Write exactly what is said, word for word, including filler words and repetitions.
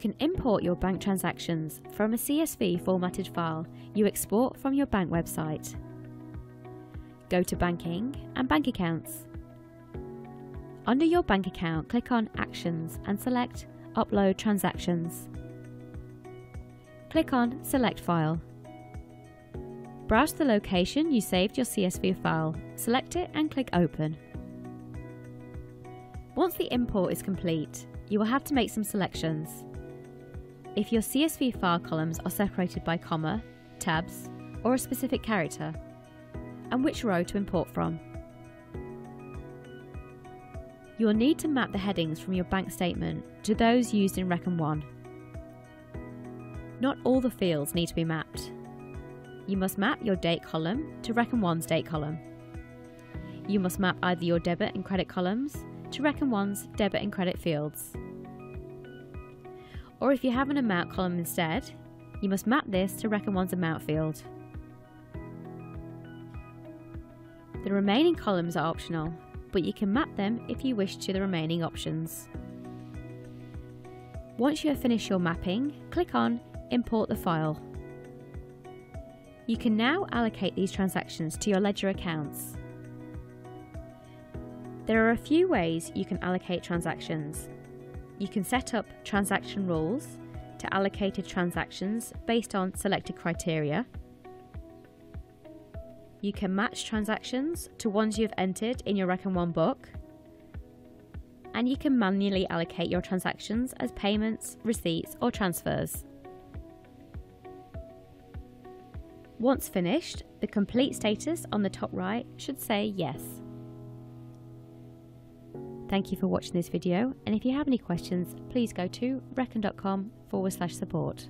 you can import your bank transactions from a C S V formatted file you export from your bank website. Go to Banking and Bank Accounts. Under your bank account, click on Actions and select Upload Transactions. Click on Select File. Browse the location you saved your C S V file, select it and click Open. Once the import is complete, you will have to make some selections. If your C S V file columns are separated by comma, tabs, or a specific character, and which row to import from. You will need to map the headings from your bank statement to those used in Reckon One. Not all the fields need to be mapped. You must map your date column to Reckon One's date column. You must map either your debit and credit columns to Reckon One's debit and credit fields. Or if you have an amount column instead, you must map this to Reckon One's amount field. The remaining columns are optional, but you can map them if you wish to the remaining options. Once you have finished your mapping, click on Import the File. You can now allocate these transactions to your ledger accounts. There are a few ways you can allocate transactions. You can set up transaction rules to allocated transactions based on selected criteria. You can match transactions to ones you've entered in your Reckon One book. And you can manually allocate your transactions as payments, receipts or transfers. Once finished, the complete status on the top right should say yes. Thank you for watching this video, and if you have any questions, please go to reckon dot com forward slash support.